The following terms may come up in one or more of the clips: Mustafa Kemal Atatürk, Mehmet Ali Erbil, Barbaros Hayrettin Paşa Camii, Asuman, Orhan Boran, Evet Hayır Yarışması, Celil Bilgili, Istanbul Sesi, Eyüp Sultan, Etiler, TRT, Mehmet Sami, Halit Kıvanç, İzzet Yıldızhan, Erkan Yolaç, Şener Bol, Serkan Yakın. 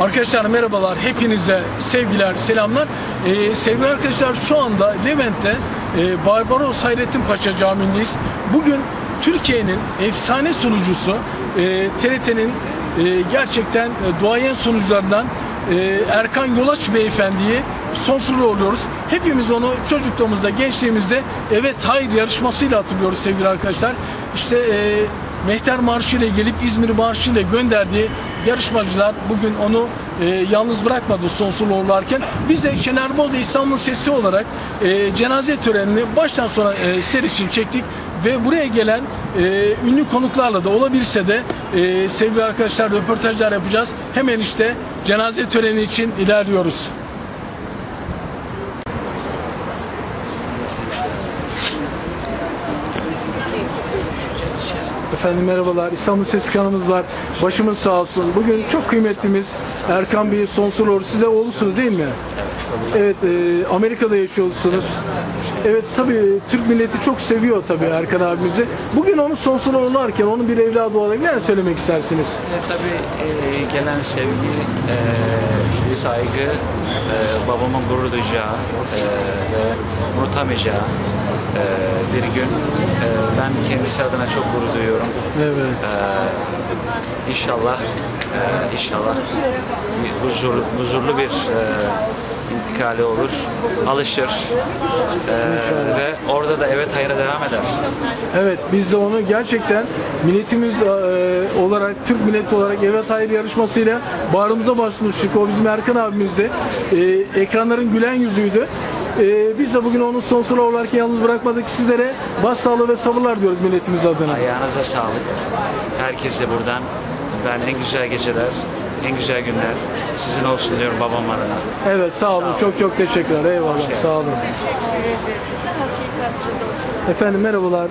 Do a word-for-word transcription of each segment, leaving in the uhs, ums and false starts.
Arkadaşlar merhabalar, hepinize sevgiler, selamlar. Ee, sevgili arkadaşlar, şu anda Levent'te e, Barbaros Hayrettin Paşa Camii'ndeyiz. Bugün Türkiye'nin efsane sunucusu, e, T R T'nin e, gerçekten e, duayen sunucularından e, Erkan Yolaç Beyefendi'yi sonsuz uğurluyoruz. Hepimiz onu çocukluğumuzda, gençliğimizde Evet Hayır Yarışması'yla hatırlıyoruz sevgili arkadaşlar. İşte e, Mehter Marşı ile gelip İzmir Marşı ile gönderdiği yarışmacılar bugün onu e, yalnız bırakmadı sonsuz uğurlarken. Biz de Şener Bol ve İstanbul'un Sesi olarak e, cenaze törenini baştan sona e, ser için çektik. Ve buraya gelen e, ünlü konuklarla da olabilse de e, sevgili arkadaşlar röportajlar yapacağız. Hemen işte cenaze töreni için ilerliyoruz. Efendim merhabalar, İstanbul Sesi kanalımız var. Başımız sağ olsun. Bugün çok kıymetlimiz Erkan Bey sonsuz uğurlu. Size oğlusunuz değil mi? Evet, e, Amerika'da yaşıyorsunuz. Evet, tabii Türk milleti çok seviyor tabii Erkan abimizi. Bugün onu sonsuz uğurlarken, onun bir evladı olarak ne söylemek istersiniz? E, tabii e, gelen sevgi, e, saygı, e, babamın gurur duyacağı e, ve unutamayacağı e, bir gün. E, ben kendisi adına çok gurur duyuyorum. Evet. E, inşallah, e, inşallah huzur, huzurlu bir... E, intikali olur, alışır ee, ve orada da evet hayra devam eder. Evet, biz de onu gerçekten milletimiz e, olarak, Türk milleti olarak Evet Hayır yarışmasıyla bağrımıza basmıştık. O bizim Erkan abimizdi. E, ekranların gülen yüzüydü. E, biz de bugün onun sonsuz olarak yalnız bırakmadık. Sizlere başsağlığı ve sabırlar diyoruz milletimiz adına. Ayağınıza sağlık. Herkese buradan ben en güzel geceler, en güzel günler sizin olsun diyorum babam adına. Evet, sağ olun. Sağ olun. Çok çok teşekkürler. Eyvallah. Şey sağ olun. Efendim merhabalar.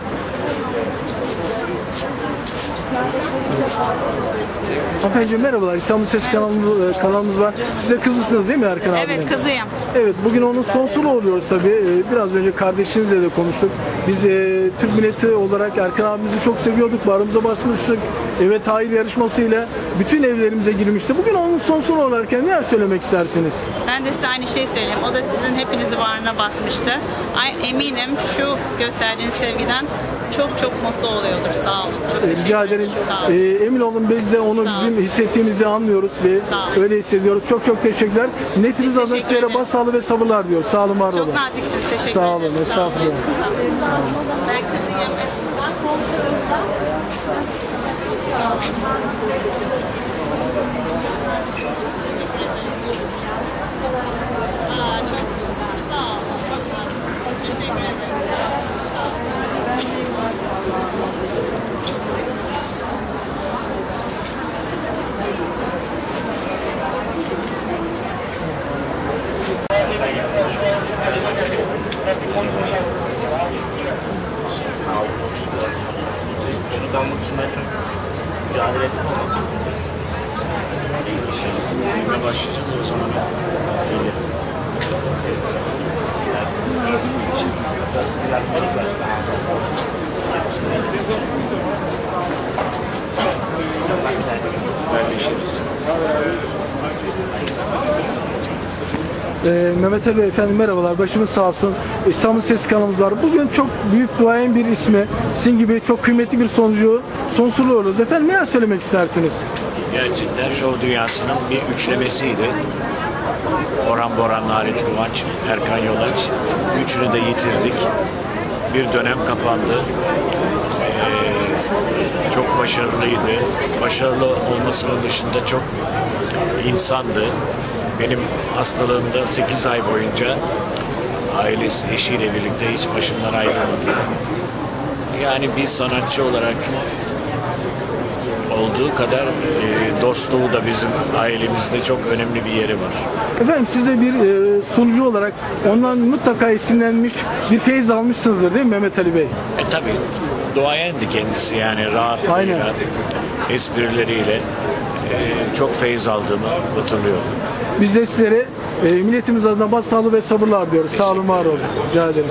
Efendim merhabalar. İstanbul Sesi kanalımız, kanalımız var. Siz de kızısınız değil mi Erkan abi? Evet, kızıyım. Evet, bugün onun sonsuz oluyoruz tabii. Biraz önce kardeşinizle de konuştuk. Biz e, Türk milleti olarak Erkan abimizi çok seviyorduk. Bağrımıza basmıştık. Evet Hayır yarışmasıyla bütün evlerimize girmişti. Bugün onun sonsuz olarken ne söylemek istersiniz? Ben de size aynı şeyi söyleyeyim. O da sizin hepinizi bağrına basmıştı. Ay, eminim şu gösterdiğiniz sevgiden çok çok mutlu oluyordur. Sağ olun. Çok e, rica ederim. Sağ olun. E, emin olun biz de onu bizim hissettiğimizi anlıyoruz ve öyle hissediyoruz. Çok çok teşekkürler. Netiniz adına sizlere başsağlığı ve sabırlar diyor. Sağ olun, var olun. Çok naziksiniz. Teşekkür ederim. Sağ olun. Estağfurullah. Ee, Mehmet Ali efendim merhabalar, başımız sağ olsun. İstanbul Sesi kanalımız var. Bugün çok büyük duayen bir ismi, sizin gibi çok kıymetli bir sonucu sonsuz uğurluyoruz. Efendim neler söylemek istersiniz? Gerçekten şov dünyasının bir üçlemesiydi. Orhan Boran, Halit Kıvanç, Erkan Yolaç. Üçünü de yitirdik. Bir dönem kapandı. Ee, çok başarılıydı. Başarılı olmasının dışında çok insandı. Benim hastalığımda sekiz ay boyunca ailesi, eşiyle birlikte hiç başımdan ayrılmadı. Yani bir sanatçı olarak olduğu kadar e, dostluğu da bizim ailemizde çok önemli bir yeri var. Efendim siz de bir e, sunucu olarak ondan mutlaka esinlenmiş, bir feyiz almışsınızdır değil mi Mehmet Ali Bey? E tabii, duayendi kendisi yani rahatlığıyla, esprileriyle e, çok feyiz aldığımı hatırlıyorum. Biz de sizlere e, milletimiz adına başsağlığı ve sabırlar diyoruz. Sağ olun, var olun. Rica ederim.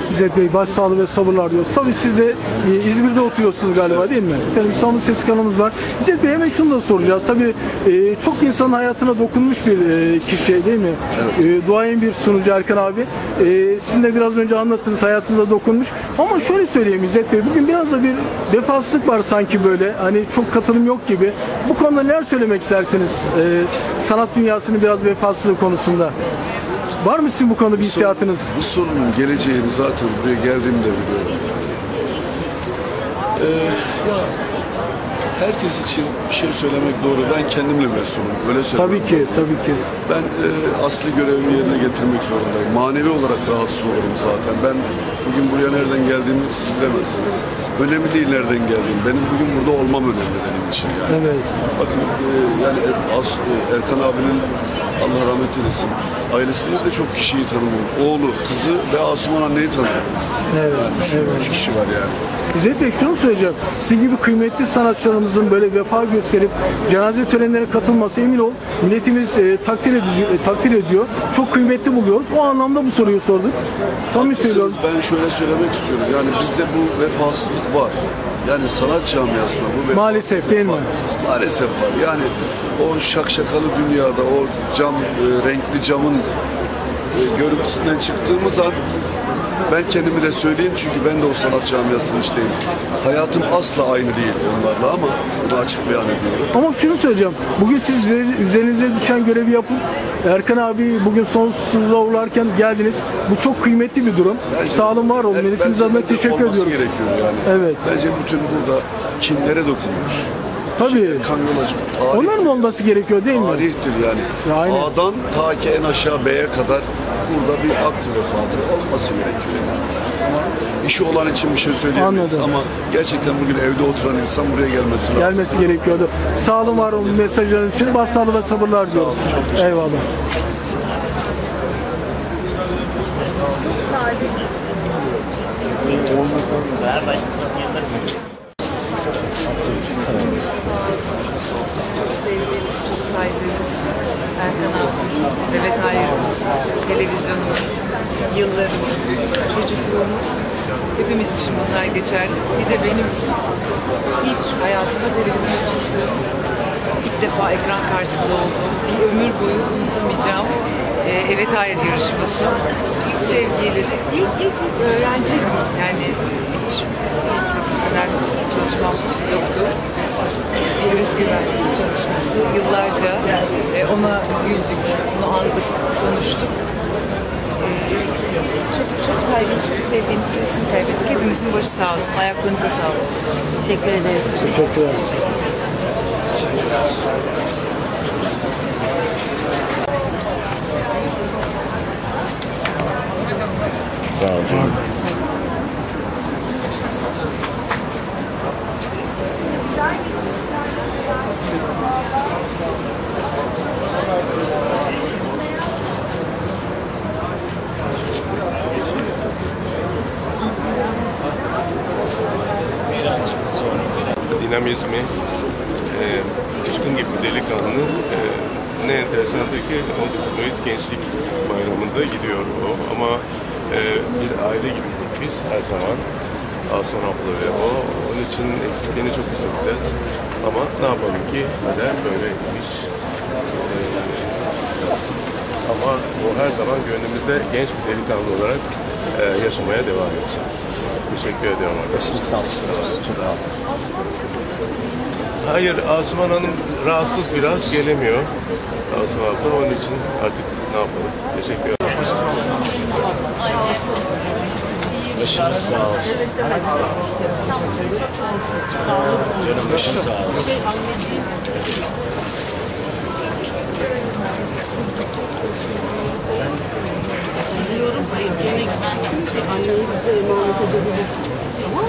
size de başsağlığı ve sabırlar diyoruz. Tabii siz de e, İzmir'de oturuyorsunuz galiba, değil mi? Tabii İstanbul Ses kanalımız var. İzzet Bey, hemen şunu da soracağız. Tabii e, çok insanın hayatına dokunmuş bir e, kişi, değil mi? Evet. E, duayen bir sunucu Erkan abi. E, sizin de biraz önce anlattınız, hayatınıza dokunmuş. Ama şöyle söyleyeyim İzzet Bey, bugün biraz da bir vefasızlık var sanki böyle. Hani çok katılım yok gibi. Bu konuda neler söylemek istersiniz? E, sanat dünyasının biraz vefasızlığı konusunda. Var mı sizin bu konuda bir hissiyatınız? Bu sorunun geleceğini zaten buraya geldiğimde biliyorum. Ee, ya herkes için bir şey söylemek doğru. Ben kendimle mesulüm. Öyle söylüyorum. Tabii ki, tabii ki. Ben e, asli görevimi yerine getirmek zorundayım. Manevi olarak rahatsız olurum zaten. Ben bugün buraya nereden geldiğimi siz bilemezsiniz. Önemli değil nereden geldiğim. Benim bugün burada olmam önemli benim için yani. Evet. Bakın e, yani aslı, Erkan abinin Allah rahmet eylesin, ailesinde de çok kişiyi tanıyorum. Oğlu, kızı ve Asuman anneyi tanıyorum. Evet. Yani şu evet. üç kişi var yani. İzzet Bey, şunu söyleyeceğim. Sizin gibi kıymetli sanatçılarımızın böyle vefa gösterip cenaze törenlerine katılması, emin ol, milletimiz e, takdir, edici, e, takdir ediyor. Çok kıymetli buluyoruz. O anlamda bu soruyu sorduk. Samimi söylüyorum. Ben şöyle söylemek istiyorum. Yani bizde bu vefasızlık var. Yani sanat camiasında bu vefasızlık maalesef, değil mi? Var. Maalesef var. Yani o şakşakalı dünyada, o cam e, renkli camın e, görüntüsünden çıktığımız an ben kendimi de söyleyeyim, çünkü ben de o sanat camiasının içteyim. Hayatım asla aynı değil onlarla, ama bunu açık bir an ediyorum. Ama şunu söyleyeceğim, bugün siz üzerinize düşen görevi yapın. Erkan abi bugün sonsuzluğa uğurlarken geldiniz. Bu çok kıymetli bir durum. Bence, sağ olun, var olun. Evet, milletimiz adına teşekkür ediyorum. Yani. Evet. Bence bütün burada kimlere dokunmuş? Tabii. Erkan Yolaç, onların mı olması gerekiyor, değil mi? Tarihtir yani. yani. A'dan ta ki en aşağı B'ye kadar burada bir aktif vefadır olması gerekiyor. Yani. İşi olan için bir şey söyleyemeyiz ama gerçekten bugün evde oturan insan buraya gelmesi lazım. Gelmesi gerekiyordu. Sağ olun, var olun mesajlarınız için. Başsağlığı ve sabırlar diyoruz. Eyvallah. Sevdiğimiz, çok saydığımız Erkan abimiz, Evet Hayır'ımız, televizyonumuz, yıllarımız, çocukluğumuz, hepimiz için bunlar geçerli. Bir de benim için ilk hayatımda televizyona çıktığım, ilk defa ekran karşısında olduğum, bir ömür boyu unutamayacağım Evet Hayır yarışması. İlk sevgiyle, ilk ilk öğrenci, yani hiç profesyonel çalışmam yoktu. Bir özgüven çalışması, yıllarca ona güldük, onu andık, konuştuk. Çok çok saygın, çok sevdiğiniz birisini kaybettik. Hepimizin başı sağ olsun, ayaklarınıza sağ olun. Teşekkür ederiz. Teşekkür ederim. Sağ olun. Dinamizmi, e, düşkün gibi delikanlı, e, ne enteresandır ki on dokuz Mayıs Gençlik Bayramı'nda gidiyor o, ama e, bir aile gibi biz her zaman, Asuman abla ve o, onun için eksikliğini çok hissedeceğiz ama ne yapalım ki, kader böyleymiş. E, ama o her zaman gönlümüzde genç bir delikanlı olarak e, yaşamaya devam edecek. Teşekkür ediyorum arkadaşlar. Sağ olun. Hayır, Asuman Hanım rahatsız biraz, gelemiyor. Asuman abla, onun için artık ne yapalım. Teşekkür ederim. Başınız sağ olsun. Canım başın sağ olsun. Biliyorum, yemek için annenize emanet edebilirsiniz. Tamam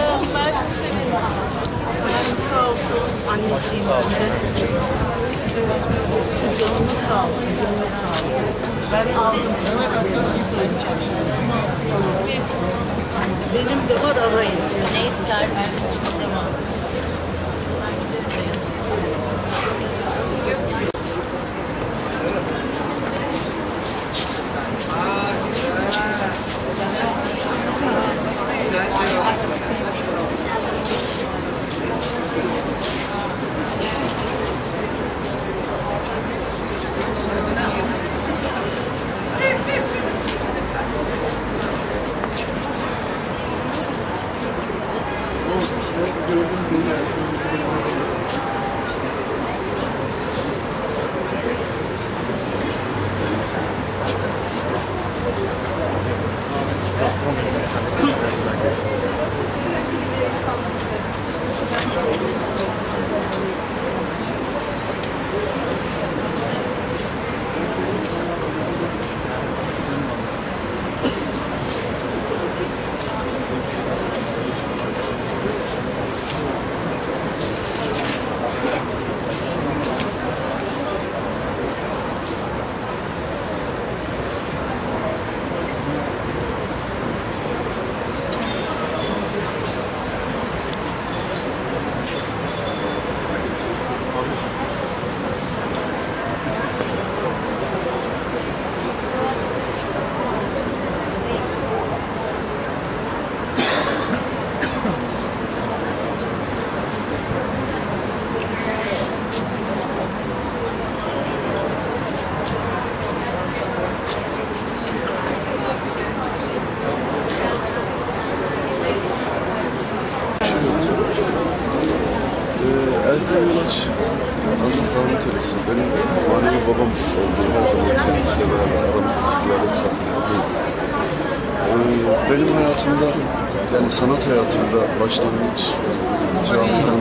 mı? Sağ olsun. Annesiyim ben de. Canımız sağ olsun, canımız sağ olsun. Ben aldım. Benim de var, arayın. Ne isterseniz. Tamam. Thank you. gördüğünüz gibi. Erkan Yolaç, Allah rahmet eylesin. Benim manevi babam olduğu her zaman kendisiyle beraber aramızda tutkularla uzaklaştık. Ee, benim hayatımda, yani sanat hayatımda başlangıç, canlıdan,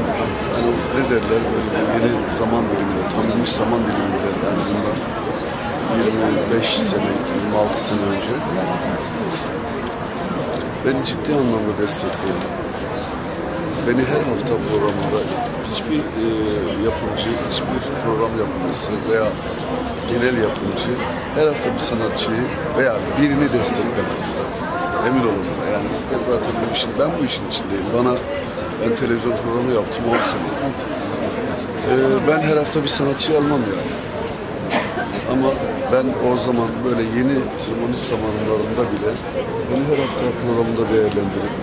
yani ne derler, böyle yeni zaman diliminde, tanınmış zaman diliminde, yani bundan yirmi beş sene, yirmi altı sene önce beni ciddi anlamda destekledi. Beni her hafta programında hiçbir e, yapımcı, hiçbir program yapımcısı veya genel yapımcı her hafta bir sanatçıyı veya birini desteklemez. Emin olun. Yani zaten bu işin, ben bu işin içindeyim. Bana, ben televizyon programı yaptım on sene. E, ben her hafta bir sanatçıyı almam yani. Ama ben o zaman böyle yeni tırmanış zamanlarında bile beni her hafta programda değerlendirip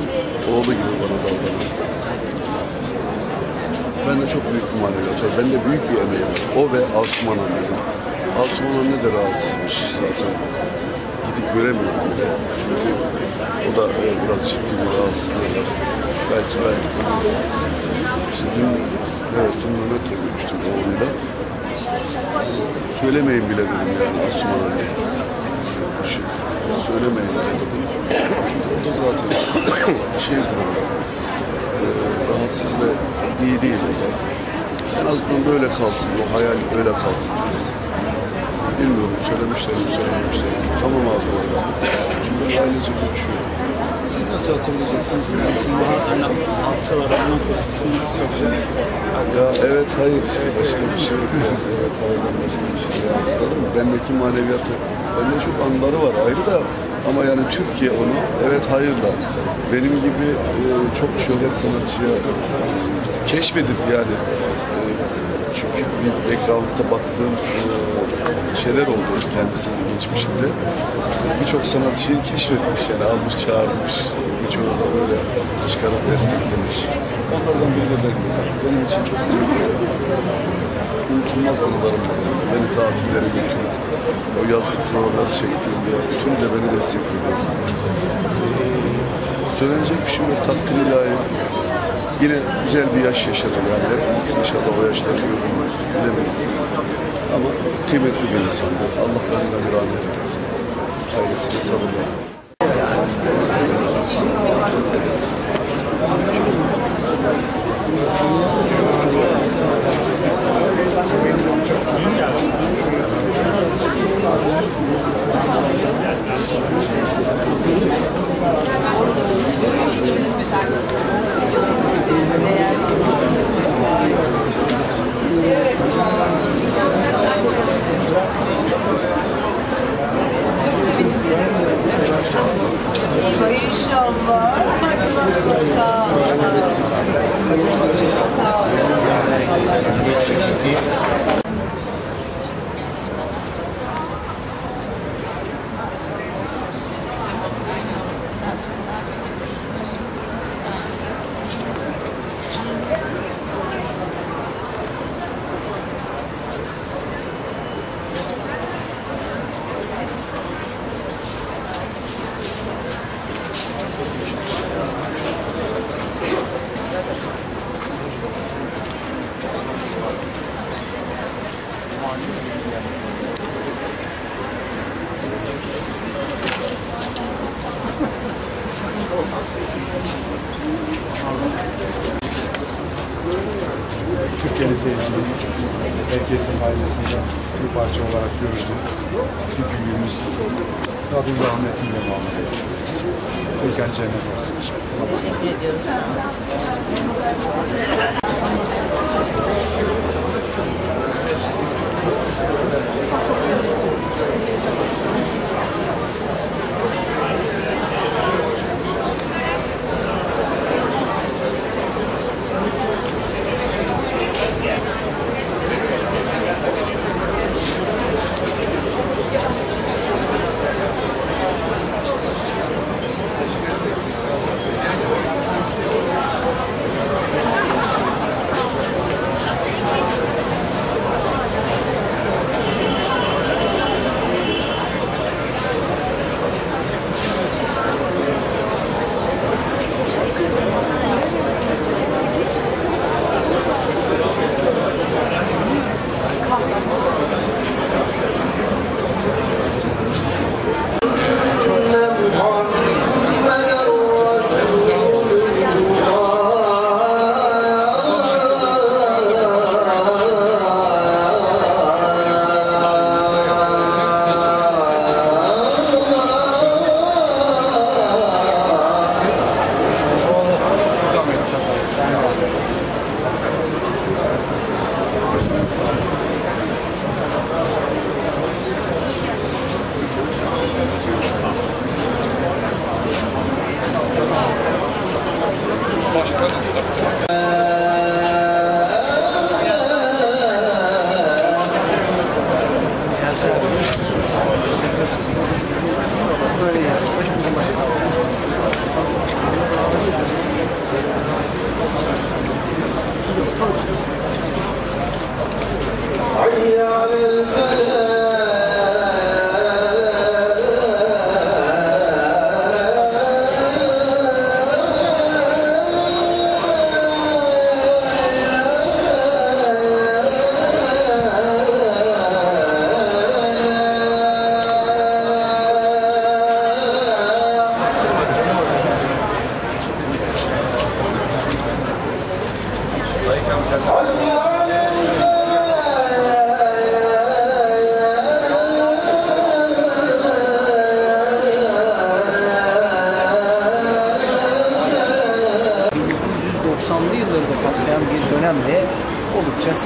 oğlu gibi bana davranıyor. Ben de çok büyük bir maneviyatı, ben de büyük bir emeğim var. O ve Asuman annem. Asuman anne de rahatsızmış zaten. Gidip göremiyorum bile. Çünkü o da biraz ciddi bir rahatsızlığı var. Belki ben... İşte dün, evet, dün Mehmet'le görüştüm oğlumda. Söylemeyin bile dedim yani Asuman anne. Şu, söylemeyin bile dedim. Çünkü o da zaten şey diyor. E, rahatsız ve iyi değil. En azından böyle kalsın, o hayal böyle kalsın. Bilmiyorum, söylemişlerim, söylemişlerim. Tamam abi orada. Çünkü ailece konuşuyor. Siz nasıl hatırlayacaksınız? Sizin daha anlattığınız hafızalar, anlattığınız nasıl yapacak? Ya evet, hayır işte. Evet, başka bir şey yok. Evet, hayırdan başka bir şey yok. Bendeki maneviyatı, bende çok anıları var ayrı da. Ama yani Türkiye onu, evet hayır da. Benim gibi e, çok şöhret sanatçıya keşfedip yani e, çünkü bir background'da baktığım e, şeyler oldu kendisinin geçmişinde. Birçok sanatçıyı keşfetmiş yani almış çağırmış. Birçoğu da böyle çıkarıp desteklemiş. Onlardan biri de benim için çok büyük bir unutulmaz anılarım var. Beni tatillere götürdü. O yazlık programları çektiğimde tüm de beni destekledi. Söylenecek bir şey yok, takdir ilahi. Yine güzel bir yaş yaşadım yani. Hepimiz inşallah o yaşları yorulmuyoruz, bilemeyiz. Ama kıymetli bir insandı. Allah benimle bir rahmet eylesin. Ailesine sabırlar. Thank you. Türkiye'li seyircilerin herkesin ailesinden bir parça olarak görüldüğü bir büyüğümüz Rabbim rahmetiyle muamele etsin. Mekan cennet olsun inşallah. Teşekkür ediyoruz.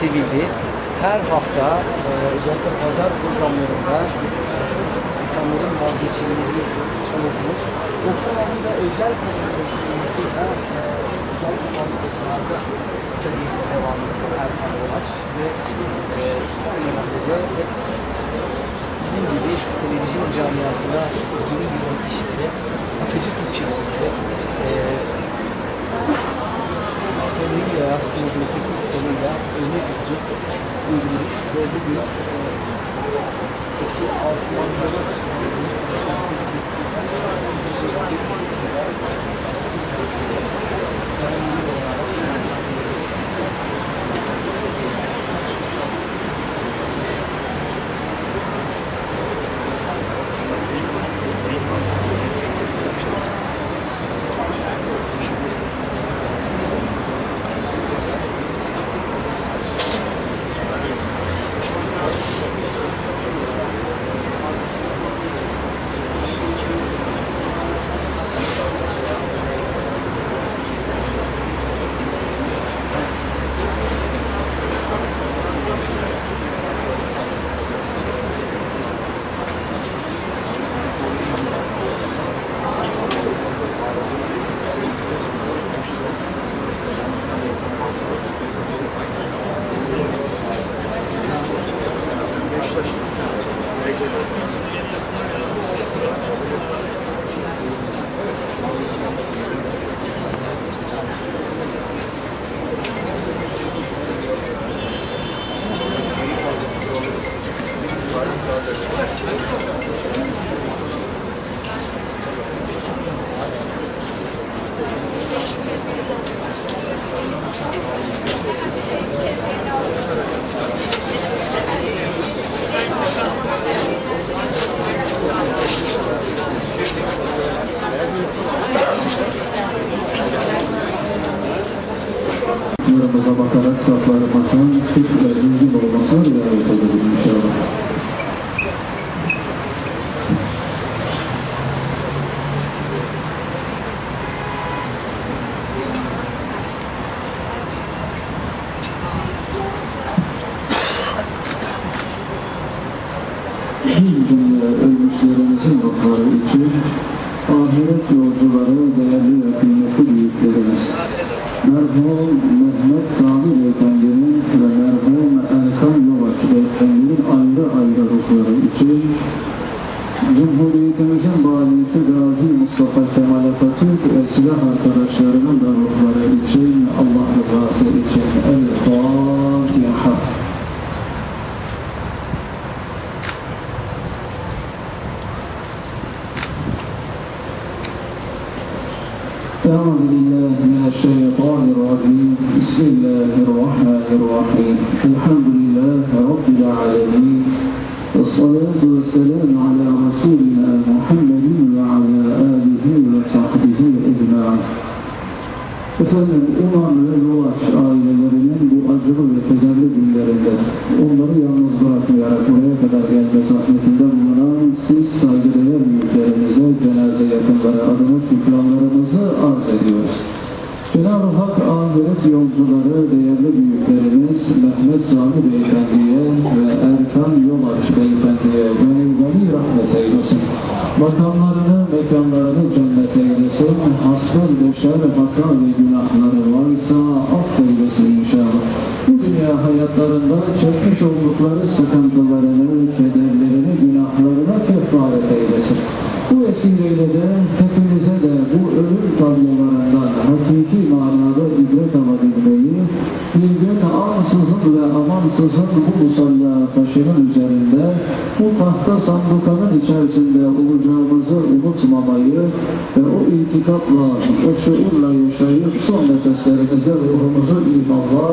Sevildi. Her hafta e, özellikle pazar programlarında reklamların vazgeçilmesi unutulur. doksanlarda özel vazgeçilmesi de özel vazgeçilmesi de devam ediyor. Erkan Yolaç ve son yıllarda hep bizim gibi televizyon camiasına yeni bir kişiyle akıcı Türkçesiyle e, sonuyla, sunucudaki sonuyla öne gidecek bilgimiz ve bugün eşi Asuman'da Thank you. Kurumlarımıza bakarak kitaplarımızın seçimler bilgi olmasına riayet edelim inşallah. Bir cümle ölmüşlerimizin ruhları için ahiret yolcuları değerli ve kıymetli büyüklerimiz. Merhum Mehmet Sami Beyefendi'nin ve merhum Erkan Yolaç Beyefendi'nin ayrı ayrı ruhları için Cumhuriyetimizin valisi Gazi Mustafa Kemal Atatürk ve silah arkadaşlarının da ruhları için Allah rızası için El-Fatiha. أعوذ بالله من الشيطان الرجيم بسم الله الرحمن الرحيم الحمد لله رب العالمين والصلاة والسلام على رسولنا محمد وعلى آله وصحبه أجمعين. Efendim, iman ve Yolaç ailelerinin bu acılı ve kederli günlerinde onları yalnız bırakmayarak buraya kadar gelme zahmetinde bulunan siz saygıdeğer büyüklerimize, cenaze yakınları adına şükranlarımızı arz ediyoruz. Cenab-ı Hak ahiret yolcuları değerli büyüklerimiz Mehmet Sami Beyefendi'ye ve Erkan Yolaç Beyefendi'ye gönülleri rahmet eylesin. Makamlarını, mekanlarını cennet eylesin. Hasret, beşer, hata ve günahları varsa affeylesin inşallah. Bu dünya hayatlarında çekmiş oldukları sıkıntılarını, kederlerini, günahlarına kefaret eylesin. Bu vesileyle de hepimize de bu ölüm tablolarından hakiki manada ibret alabilmeyi, bilget ansızın ve amansızın bu musalla taşının üzerinde, bu tahta sandukanın içerisinde olacağımızı unutmamayı ve o itikapla, o şuurla yaşayıp son nefeslerimize ruhumuzu imanla,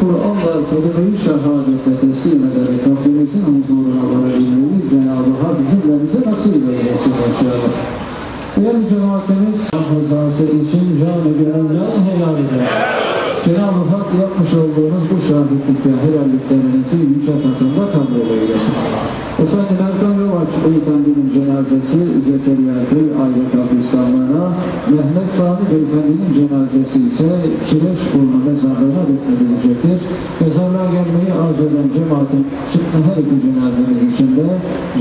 Kur'an'la kelime-i şehadetle teslim ederek Rabbimizin huzuruna varabilmeyi Cenab-ı Hak bizlerimize nasip eylesin inşallah. Diğer cemaatimiz hızası için canı gönülden helal eder. Cenab-ı Hak yapmış olduğunuz bu şahitlik ve helalliklerinizi yüce katında kabul eylesin. Efendim, Erkan Yolaç Beyefendi'nin cenazesi Zekeriya Köy Aile Kabristanlığı'na, Mehmet Sami Beyefendi'nin cenazesi ise Kireçburnu mezarlığına defnedilecektir. Mezarlığa gelmeyi arz eden cemaatin çıktı her iki cenazemiz içinde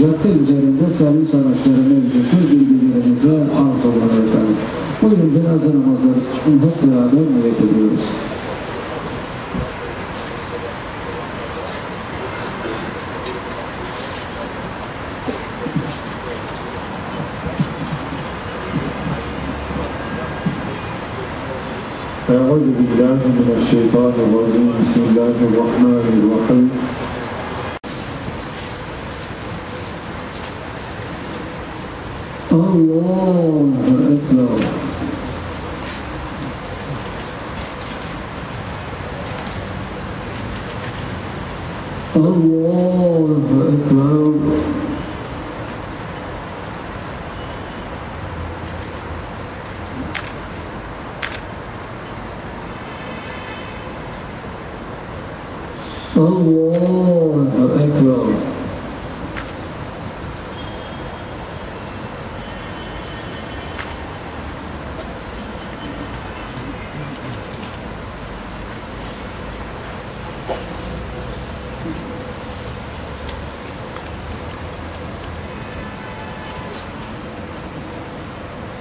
cadde üzerinde servis araçları mevcuttur, bilgilerimize arz olan efendim. Buyurun cenaze namazları için hep beraber niyet ediyoruz. أعوذ بالله من الشيطان الرجيم بسم الله الرحمن الرحيم الله أكبر الله أكبر Allahu Ekber.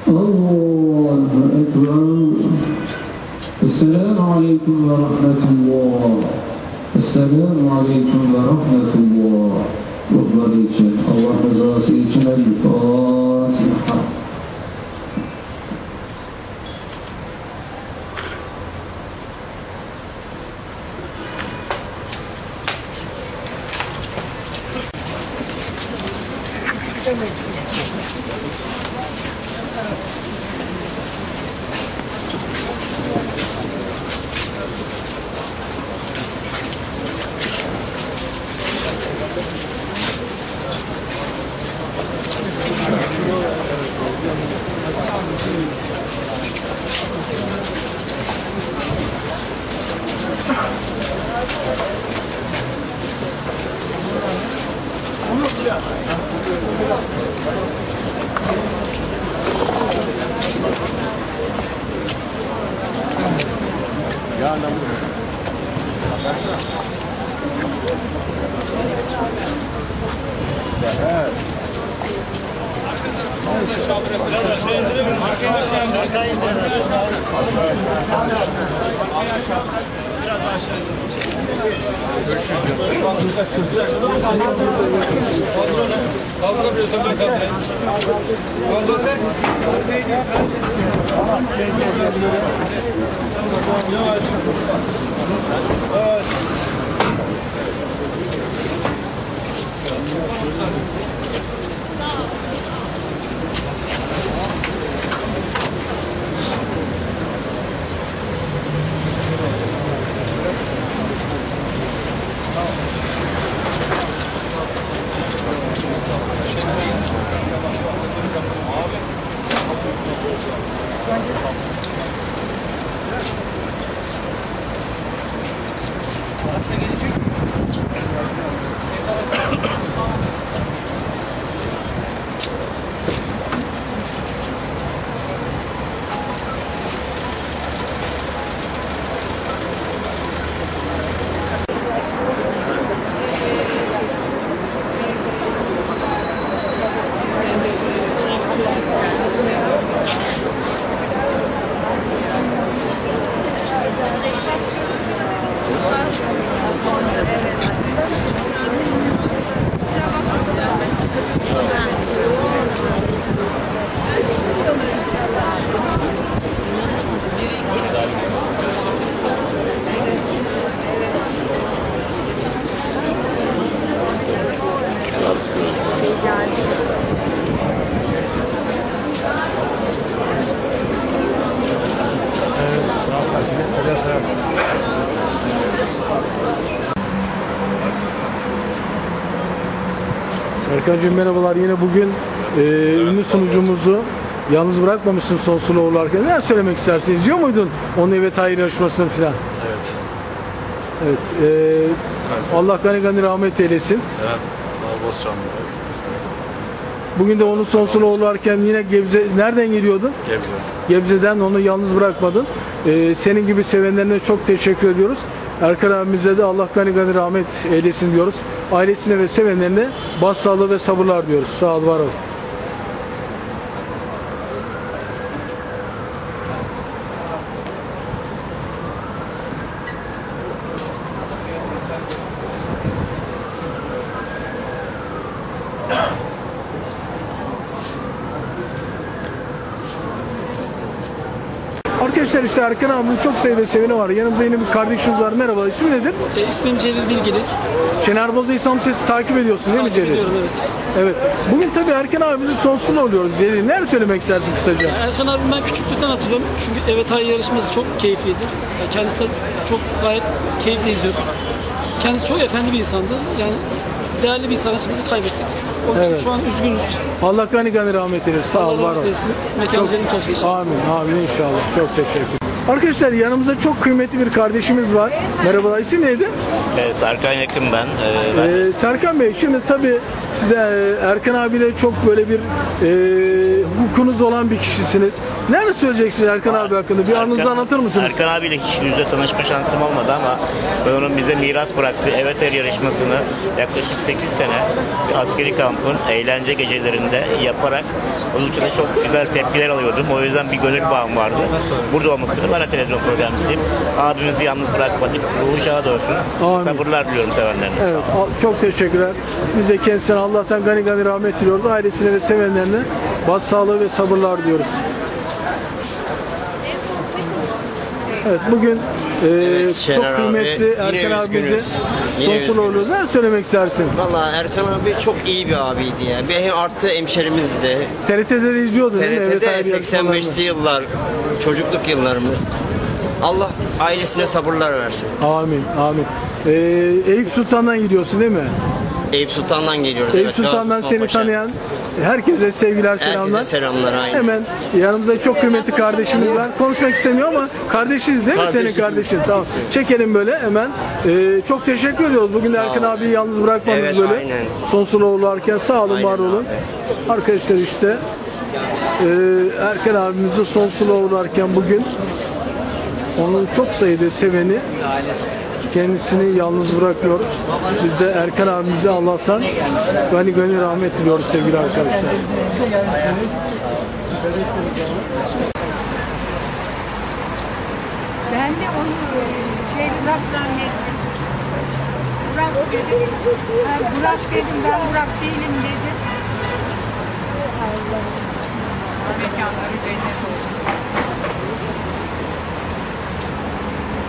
Allahu Ekber. Esselamu aleyküm ve rahmetullah. Esselamu aleyküm ve rahmetullah. Ruhları için, Allah rızası için El-Fatiha. Evet. Erkancığım merhabalar. Yine bugün e, ünlü sunucumuzu yalnız bırakmamışsın sol sulu olarken. Ne söylemek istersin? İzliyor muydun onun Evet Hayır Yarışması'nı filan? Evet. Evet. E, Allah gani gani rahmet eylesin. Evet. Barbaros Hayrettin. Bugün de onun son sulu olarken yine Gebze, nereden geliyordun? Gebze. Gebze'den, onu yalnız bırakmadın. E, senin gibi sevenlerine çok teşekkür ediyoruz. Erkan abimize de Allah gani gani rahmet eylesin diyoruz. Ailesine ve sevenlerine başsağlığı ve sabırlar diyoruz. Sağ ol, var ol. Arkadaşlar işte Erkan abinin çok sevdiği seveni var. Yanımızda yeni bir kardeşimiz var. Merhaba, ismi nedir? E, ismim Celil Bilgili. Şenerboz'da İslam Sesi takip ediyorsun değil mi Celil? Takip ediyorum, evet. Evet. Bugün tabii Erkan abimizin sonsuzunu oluyoruz Celil. Ne söylemek istersin kısaca? Erkan abim ben küçüklükten hatırlıyorum. Çünkü Evet Hayır Yarışması çok keyifliydi. Kendisi de çok gayet keyifli izliyordu. Kendisi çok efendi bir insandı. Yani değerli bir sanatçımızı kaybettik. Onun evet. için şu an üzgünüz. Allah gani gani rahmet eylesin. Sağ ol, var ol. Mekanı cennet olsun inşallah. Amin, amin inşallah. Çok teşekkür ederim. Arkadaşlar yanımızda çok kıymetli bir kardeşimiz var. Merhabalar, isim neydi? Ee, Serkan Yakın ben. Ee, ben... Ee, Serkan Bey, şimdi tabii size Erkan abiyle çok böyle bir e, hukukunuz olan bir kişisiniz. Nerede söyleyeceksiniz Erkan Aa, abi hakkında? Bir Erkan, anınızı anlatır mısınız? Erkan abiyle hiç yüzde tanışma şansım olmadı ama ben onun bize miras bıraktığı Evet Hayır Yarışması'nı yaklaşık sekiz sene bir askeri kampın eğlence gecelerinde yaparak onun için de çok güzel tepkiler alıyordum. O yüzden bir gönül bağım vardı. Burada olmak üzere ben de televizyon programcısıyım. Abimizi yalnız bırakmadık. Ruhu şahat olsun. Sabırlar diliyorum sevenlerine. Evet, çok teşekkürler. Biz de kendisine Allah'tan gani gani rahmet diliyoruz. Ailesine ve sevenlerine başsağlığı ve sabırlar diyoruz. Evet, bugün e, evet, çok kıymetli abi, Erkan abimize sonsuz oluyoruz. Ne söylemek istersin? Valla Erkan abi çok iyi bir abiydi yani. Bir artı hemşerimizdi. T R T'de de izliyordu. T R T'de seksen beşli yıllar, çocukluk yıllarımız. Allah ailesine sabırlar versin. Amin, amin. Ee, Eyüp Sultan'dan gidiyorsun değil mi? Eyüp Sultan'dan geliyoruz. Eyüp evet, Sultan'dan seni Paşa. Tanıyan herkese sevgiler, herkese selamlar. selamlar aynı. Hemen yanımızda çok kıymetli kardeşimiz var. Konuşmak istemiyor ama kardeşiz değil kardeşim. mi senin kardeşin? Tamam. Çekelim böyle hemen. Ee, çok teşekkür ediyoruz. Bugün de Erkan abiyi yalnız bırakmadınız evet, böyle. Aynen. Sonsuz oğullarken sağ olun, aynen var olun. Abi. Arkadaşlar işte e, Erkan abimizi sonsuz oğullarken bugün Onun çok sayıda seveni kendisini yalnız bırakmıyor. Biz de Erkan abimize Allah'tan gani gani rahmet diliyoruz sevgili arkadaşlar. Ben de onu şeyde Burak'tan yedim. Burak dedim, Burak dedim ben Burak değilim dedi. Allah'ım. Mekanları cennet olsun.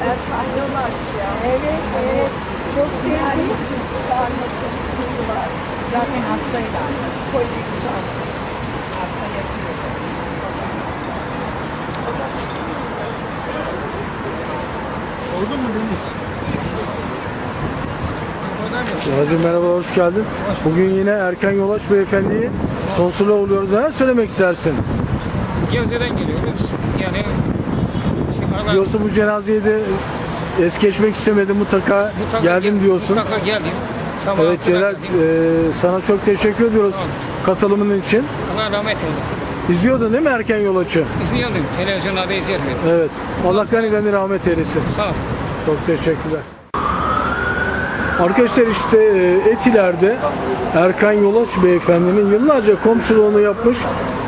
Erkan Yolaç ya. Evet, evet. Çok sevdiğim bir anlatımcı var. Zaten hastaydı annem. Politik çaldı. Hasta yapıyordu. Sordun mu Deniz? Hacım merhaba, hoş geldin. Bugün yine Erkan Yolaç beyefendiyi sonsuzluğa oluyoruz. Ne söylemek istersin? Gevdeden geliyoruz. Yani şey, diyorsun bu cenazeyi de es geçmek istemedim. Mutlaka, mutlaka geldim gel, diyorsun. Mutlaka geldim. Sabah evet Celal, e, sana çok teşekkür ediyoruz tamam. Katılımın için. Allah rahmet eylesin. İzliyordun değil mi Erkan Yolaç'ı? İzliyordum. Televizyonda izledim. Evet. Allah gani gani rahmet eylesin. Sağ ol. Çok teşekkürler. Arkadaşlar işte Etiler'de Erkan Yolaç beyefendinin yıllarca komşuluğunu yapmış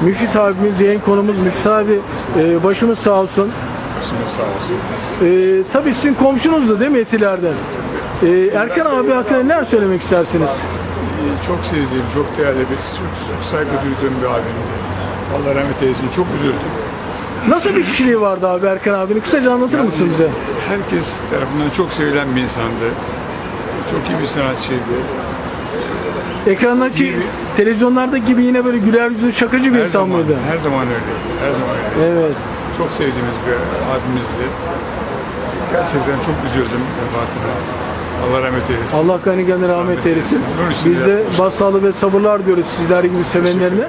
Müfit abimiz, yayın konumuz Müfit abi, e, başımız sağ olsun. Başımız sağ olsun. E, tabii sizin komşunuzdu değil mi Etiler'den? E, Erkan abi hakkında neler söylemek istersiniz? Çok sevdiğim, çok değerli birisi, çok, çok saygı duyduğum bir abimdi. Allah rahmet eylesin, çok üzüldüm. Nasıl bir kişiliği vardı abi Erkan abinin? Kısaca anlatır yani, mısın bize? Herkes tarafından çok sevilen bir insandı. Çok iyi bir sanatçıydı. Ekrandaki gibi, televizyonlarda gibi yine böyle güler yüzlü şakacı bir her insan mıydı? Her zaman öyleydi. Her zaman öyleydi. Evet. Çok sevdiğimiz bir abimizdi. Gerçekten çok üzüldüm vefatına. Allah rahmet eylesin. Allah gani gani rahmet, rahmet eylesin. eylesin. Biz de başsağlığı ve sabırlar diyoruz sizler gibi sevenlerine.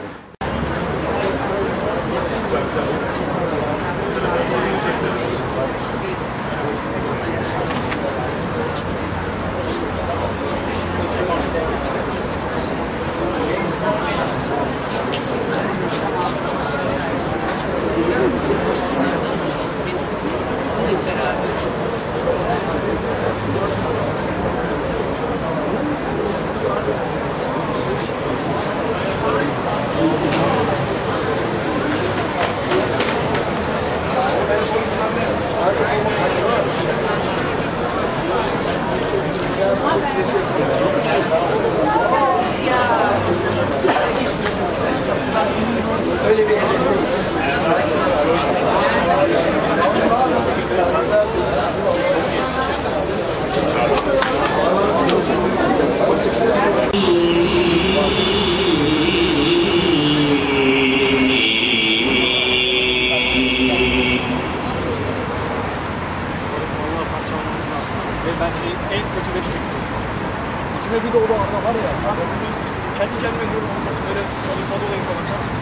Bir de o da var ya, kendi kendime diyorum, böyle salıp adolayım falan.